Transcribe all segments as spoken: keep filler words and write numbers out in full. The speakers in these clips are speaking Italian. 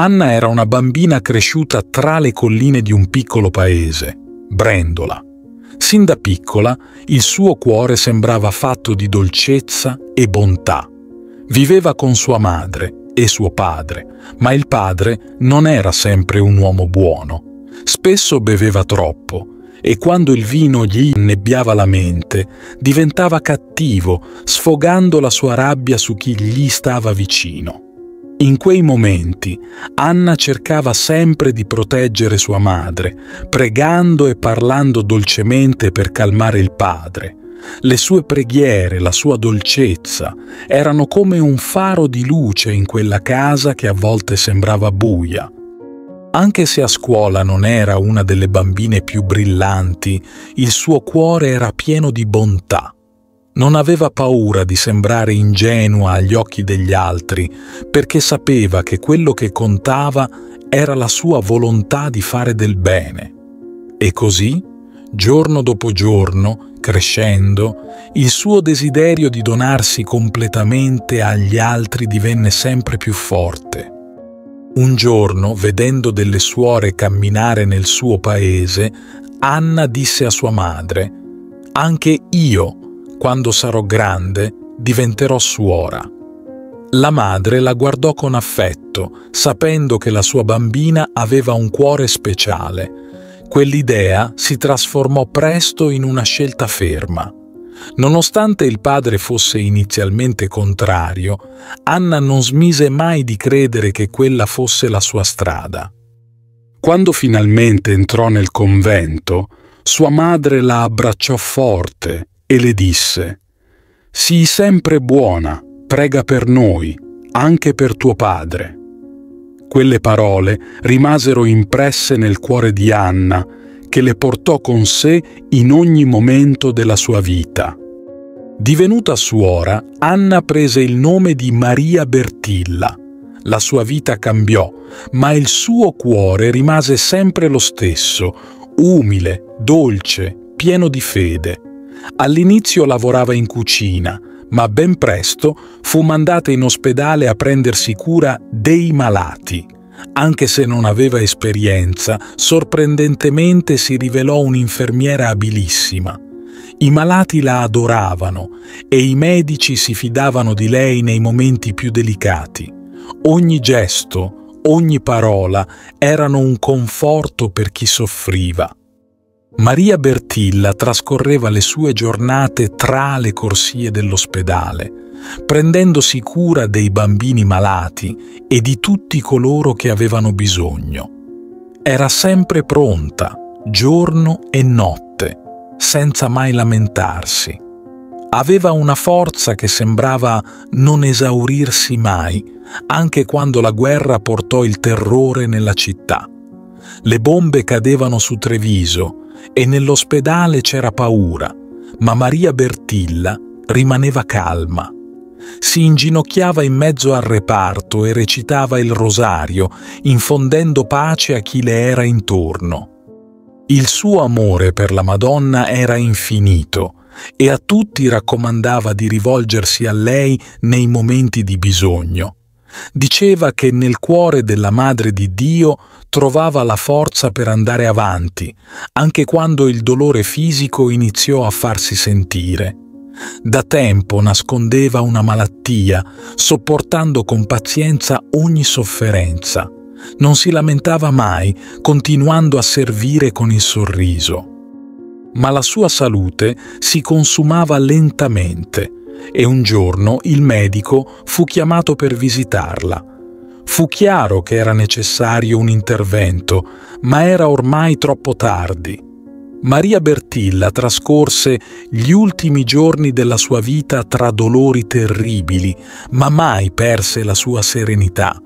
Anna era una bambina cresciuta tra le colline di un piccolo paese, Brendola. Sin da piccola il suo cuore sembrava fatto di dolcezza e bontà. Viveva con sua madre e suo padre, ma il padre non era sempre un uomo buono. Spesso beveva troppo e quando il vino gli innebbiava la mente, diventava cattivo, sfogando la sua rabbia su chi gli stava vicino. In quei momenti Anna cercava sempre di proteggere sua madre, pregando e parlando dolcemente per calmare il padre. Le sue preghiere, la sua dolcezza, erano come un faro di luce in quella casa che a volte sembrava buia. Anche se a scuola non era una delle bambine più brillanti, il suo cuore era pieno di bontà. Non aveva paura di sembrare ingenua agli occhi degli altri, perché sapeva che quello che contava era la sua volontà di fare del bene. E così, giorno dopo giorno, crescendo, il suo desiderio di donarsi completamente agli altri divenne sempre più forte. Un giorno, vedendo delle suore camminare nel suo paese, Anna disse a sua madre: «Anche io, quando sarò grande, diventerò suora». La madre la guardò con affetto, sapendo che la sua bambina aveva un cuore speciale. Quell'idea si trasformò presto in una scelta ferma. Nonostante il padre fosse inizialmente contrario, Anna non smise mai di credere che quella fosse la sua strada. Quando finalmente entrò nel convento, sua madre la abbracciò forte e le disse: «Sii sempre buona, prega per noi, anche per tuo padre». Quelle parole rimasero impresse nel cuore di Anna, che le portò con sé in ogni momento della sua vita. Divenuta suora, Anna prese il nome di Maria Bertilla. La sua vita cambiò, ma il suo cuore rimase sempre lo stesso, umile, dolce, pieno di fede. All'inizio lavorava in cucina, ma ben presto fu mandata in ospedale a prendersi cura dei malati. Anche se non aveva esperienza, sorprendentemente si rivelò un'infermiera abilissima. I malati la adoravano e i medici si fidavano di lei nei momenti più delicati. Ogni gesto, ogni parola erano un conforto per chi soffriva. Maria Bertilla trascorreva le sue giornate tra le corsie dell'ospedale, prendendosi cura dei bambini malati e di tutti coloro che avevano bisogno. Era sempre pronta, giorno e notte, senza mai lamentarsi. Aveva una forza che sembrava non esaurirsi mai, anche quando la guerra portò il terrore nella città. Le bombe cadevano su Treviso e nell'ospedale c'era paura, ma Maria Bertilla rimaneva calma. Si inginocchiava in mezzo al reparto e recitava il rosario, infondendo pace a chi le era intorno. Il suo amore per la Madonna era infinito e a tutti raccomandava di rivolgersi a lei nei momenti di bisogno. Diceva che nel cuore della Madre di Dio trovava la forza per andare avanti, anche quando il dolore fisico iniziò a farsi sentire. Da tempo nascondeva una malattia, sopportando con pazienza ogni sofferenza. Non si lamentava mai, continuando a servire con il sorriso. Ma la sua salute si consumava lentamente e un giorno il medico fu chiamato per visitarla. Fu chiaro che era necessario un intervento, ma era ormai troppo tardi. Maria Bertilla trascorse gli ultimi giorni della sua vita tra dolori terribili, ma mai perse la sua serenità.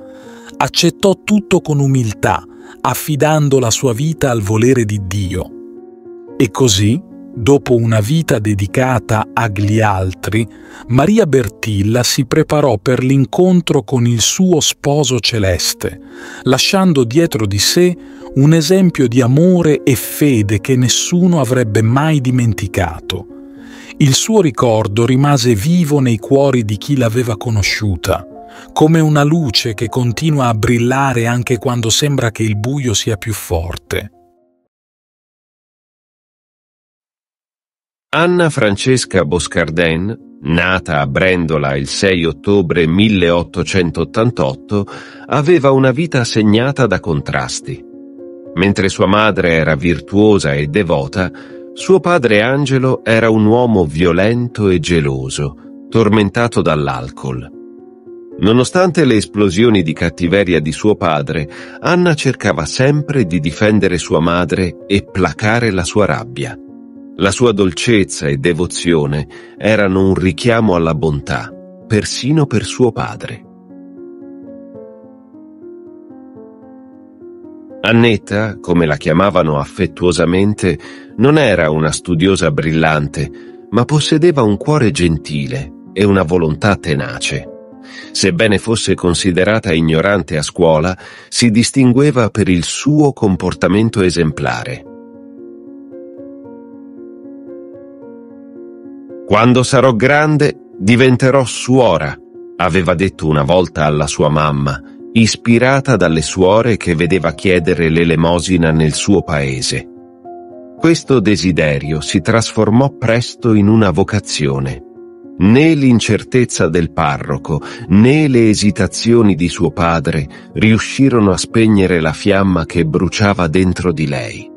Accettò tutto con umiltà, affidando la sua vita al volere di Dio. E così, dopo una vita dedicata agli altri, Maria Bertilla si preparò per l'incontro con il suo sposo celeste, lasciando dietro di sé un esempio di amore e fede che nessuno avrebbe mai dimenticato. Il suo ricordo rimase vivo nei cuori di chi l'aveva conosciuta, come una luce che continua a brillare anche quando sembra che il buio sia più forte. Anna Francesca Boscardin, nata a Brendola il sei ottobre milleottocentottantotto, aveva una vita segnata da contrasti. Mentre sua madre era virtuosa e devota, suo padre Angelo era un uomo violento e geloso, tormentato dall'alcol. Nonostante le esplosioni di cattiveria di suo padre, Anna cercava sempre di difendere sua madre e placare la sua rabbia. La sua dolcezza e devozione erano un richiamo alla bontà, persino per suo padre. Annetta, come la chiamavano affettuosamente, non era una studiosa brillante, ma possedeva un cuore gentile e una volontà tenace. Sebbene fosse considerata ignorante a scuola, si distingueva per il suo comportamento esemplare. «Quando sarò grande, diventerò suora», aveva detto una volta alla sua mamma, ispirata dalle suore che vedeva chiedere l'elemosina nel suo paese. Questo desiderio si trasformò presto in una vocazione. Né l'incertezza del parroco, né le esitazioni di suo padre riuscirono a spegnere la fiamma che bruciava dentro di lei.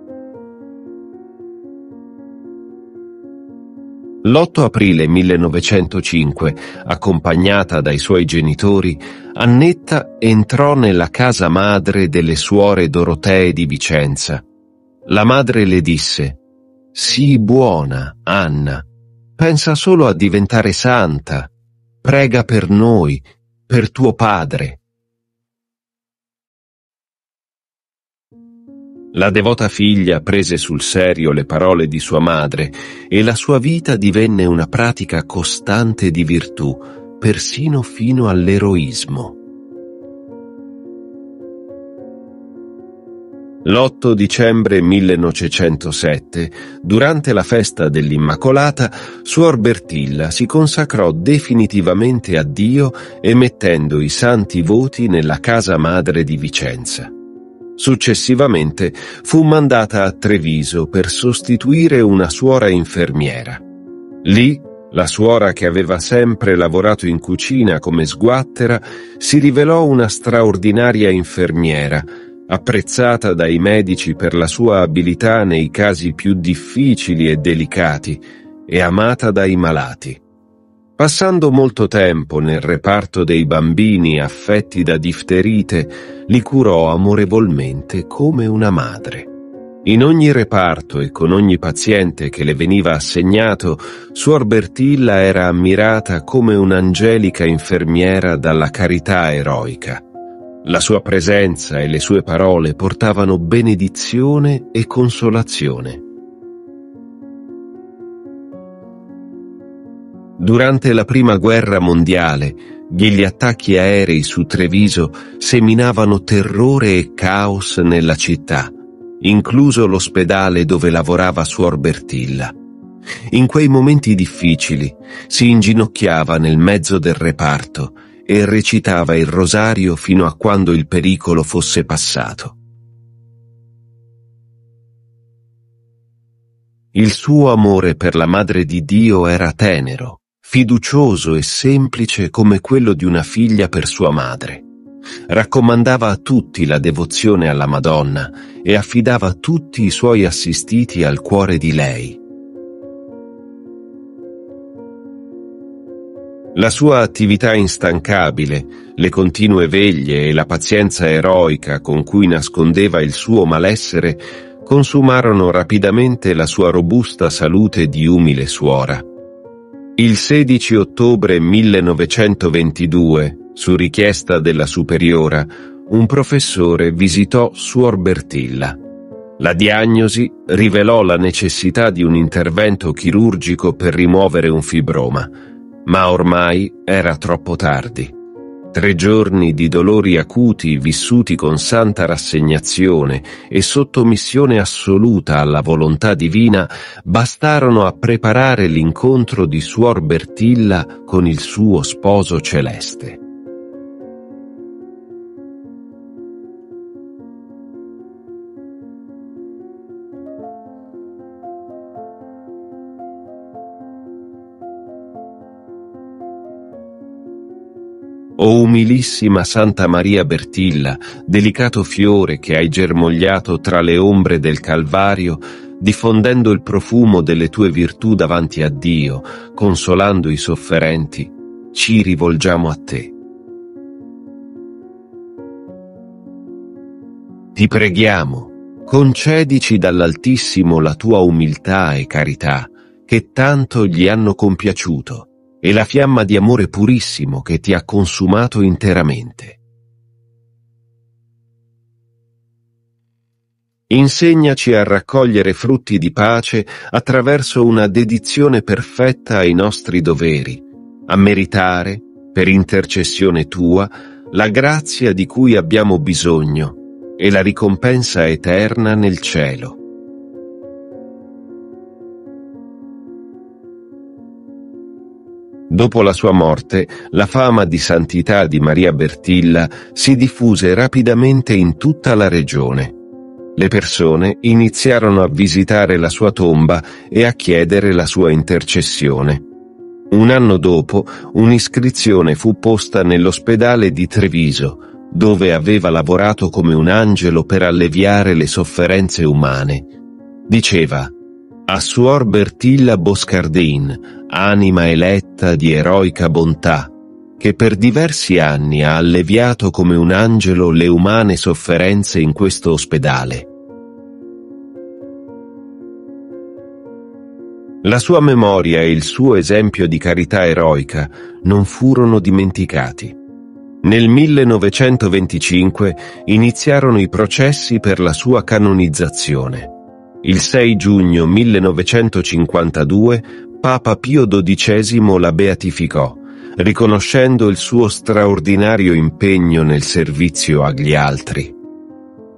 l'otto aprile millenovecentocinque, accompagnata dai suoi genitori, Annetta entrò nella casa madre delle suore Dorotee di Vicenza. La madre le disse: «Sii buona, Anna, pensa solo a diventare santa, prega per noi, per tuo padre». La devota figlia prese sul serio le parole di sua madre e la sua vita divenne una pratica costante di virtù, persino fino all'eroismo. l'otto dicembre millenovecentosette, durante la festa dell'Immacolata, Suor Bertilla si consacrò definitivamente a Dio emettendo i santi voti nella casa madre di Vicenza. Successivamente fu mandata a Treviso per sostituire una suora infermiera. Lì, la suora che aveva sempre lavorato in cucina come sguattera si rivelò una straordinaria infermiera, apprezzata dai medici per la sua abilità nei casi più difficili e delicati e amata dai malati. Passando molto tempo nel reparto dei bambini affetti da difterite, li curò amorevolmente come una madre. In ogni reparto e con ogni paziente che le veniva assegnato, Suor Bertilla era ammirata come un'angelica infermiera dalla carità eroica. La sua presenza e le sue parole portavano benedizione e consolazione. Durante la Prima Guerra Mondiale, gli attacchi aerei su Treviso seminavano terrore e caos nella città, incluso l'ospedale dove lavorava Suor Bertilla. In quei momenti difficili, si inginocchiava nel mezzo del reparto e recitava il rosario fino a quando il pericolo fosse passato. Il suo amore per la Madre di Dio era tenero, fiducioso e semplice come quello di una figlia per sua madre. Raccomandava a tutti la devozione alla Madonna e affidava tutti i suoi assistiti al cuore di lei. La sua attività instancabile, le continue veglie e la pazienza eroica con cui nascondeva il suo malessere consumarono rapidamente la sua robusta salute di umile suora. Il sedici ottobre millenovecentoventidue, su richiesta della superiora, un professore visitò Suor Bertilla. La diagnosi rivelò la necessità di un intervento chirurgico per rimuovere un fibroma, ma ormai era troppo tardi. Tre giorni di dolori acuti vissuti con santa rassegnazione e sottomissione assoluta alla volontà divina bastarono a preparare l'incontro di Suor Bertilla con il suo sposo celeste. O umilissima Santa Maria Bertilla, delicato fiore che hai germogliato tra le ombre del Calvario, diffondendo il profumo delle tue virtù davanti a Dio, consolando i sofferenti, ci rivolgiamo a te. Ti preghiamo, concedici dall'Altissimo la tua umiltà e carità, che tanto gli hanno compiaciuto, e la fiamma di amore purissimo che ti ha consumato interamente. Insegnaci a raccogliere frutti di pace attraverso una dedizione perfetta ai nostri doveri, a meritare, per intercessione tua, la grazia di cui abbiamo bisogno, e la ricompensa eterna nel cielo. Dopo la sua morte, la fama di santità di Maria Bertilla si diffuse rapidamente in tutta la regione. Le persone iniziarono a visitare la sua tomba e a chiedere la sua intercessione. Un anno dopo, un'iscrizione fu posta nell'ospedale di Treviso, dove aveva lavorato come un angelo per alleviare le sofferenze umane. Diceva: «A Suor Bertilla Boscardin, anima eletta di eroica bontà, che per diversi anni ha alleviato come un angelo le umane sofferenze in questo ospedale». La sua memoria e il suo esempio di carità eroica non furono dimenticati. Nel millenovecentoventicinque iniziarono i processi per la sua canonizzazione. Il sei giugno millenovecentocinquantadue Papa Pio dodicesimo la beatificò, riconoscendo il suo straordinario impegno nel servizio agli altri.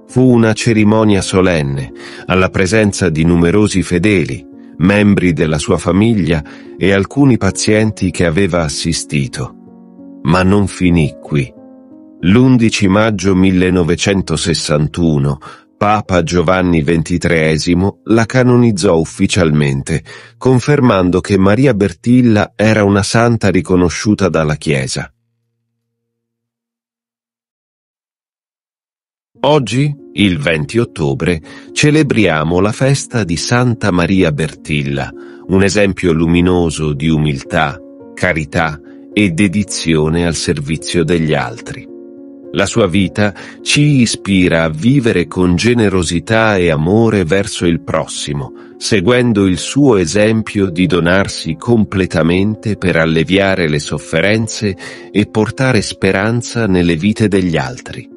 Fu una cerimonia solenne, alla presenza di numerosi fedeli, membri della sua famiglia e alcuni pazienti che aveva assistito. Ma non finì qui. L'undici maggio millenovecentosessantuno Papa Giovanni ventitreesimo la canonizzò ufficialmente, confermando che Maria Bertilla era una santa riconosciuta dalla Chiesa. Oggi, il venti ottobre, celebriamo la festa di Santa Maria Bertilla, un esempio luminoso di umiltà, carità e dedizione al servizio degli altri. La sua vita ci ispira a vivere con generosità e amore verso il prossimo, seguendo il suo esempio di donarsi completamente per alleviare le sofferenze e portare speranza nelle vite degli altri.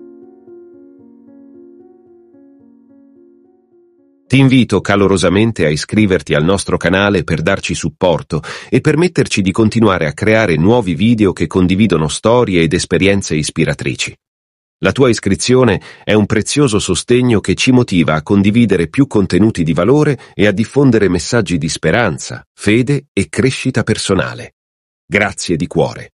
Ti invito calorosamente a iscriverti al nostro canale per darci supporto e permetterci di continuare a creare nuovi video che condividono storie ed esperienze ispiratrici. La tua iscrizione è un prezioso sostegno che ci motiva a condividere più contenuti di valore e a diffondere messaggi di speranza, fede e crescita personale. Grazie di cuore.